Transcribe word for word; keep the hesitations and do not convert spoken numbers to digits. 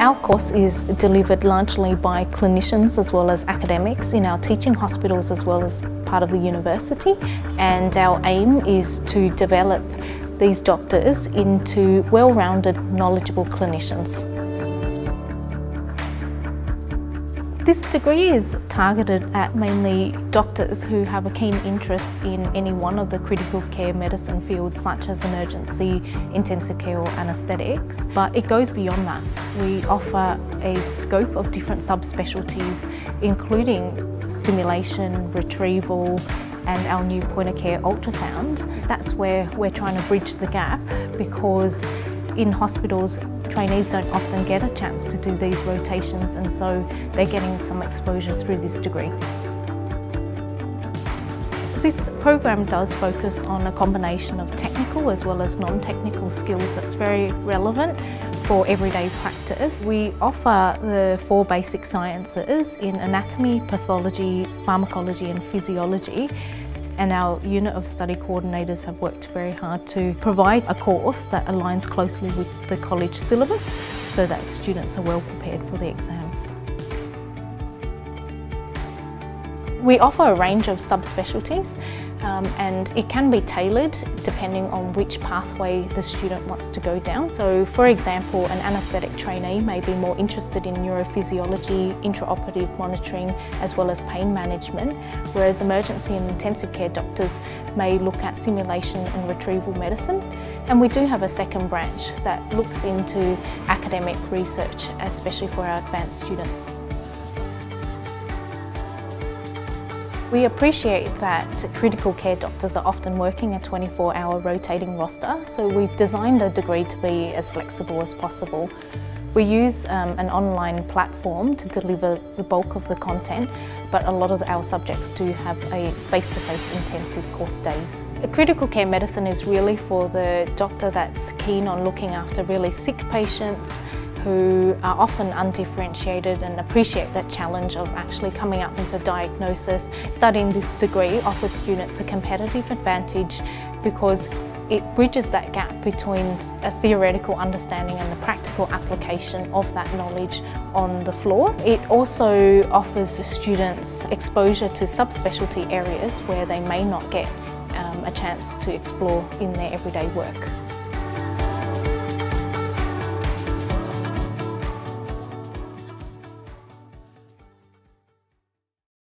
Our course is delivered largely by clinicians as well as academics in our teaching hospitals as well as part of the university, and our aim is to develop these doctors into well-rounded, knowledgeable clinicians. This degree is targeted at mainly doctors who have a keen interest in any one of the critical care medicine fields such as emergency, intensive care or anaesthetics, but it goes beyond that. We offer a scope of different subspecialties including simulation, retrieval, and our new point of care ultrasound. That's where we're trying to bridge the gap, because in hospitals trainees don't often get a chance to do these rotations, and so they're getting some exposure through this degree. This program does focus on a combination of technical as well as non-technical skills that's very relevant for everyday practice. We offer the four basic sciences in anatomy, pathology, pharmacology and physiology, and our unit of study coordinators have worked very hard to provide a course that aligns closely with the college syllabus so that students are well prepared for the exams. We offer a range of subspecialties um, and it can be tailored depending on which pathway the student wants to go down. So for example, an anaesthetic trainee may be more interested in neurophysiology, intraoperative monitoring as well as pain management, whereas emergency and intensive care doctors may look at simulation and retrieval medicine. And we do have a second branch that looks into academic research, especially for our advanced students. We appreciate that critical care doctors are often working a twenty-four hour rotating roster, so we've designed a degree to be as flexible as possible. We use um, an online platform to deliver the bulk of the content, but a lot of our subjects do have a face-to-face intensive course days. Critical care medicine is really for the doctor that's keen on looking after really sick patients, who are often undifferentiated and appreciate that challenge of actually coming up with a diagnosis. Studying this degree offers students a competitive advantage because it bridges that gap between a theoretical understanding and the practical application of that knowledge on the floor. It also offers students exposure to subspecialty areas where they may not get um, a chance to explore in their everyday work.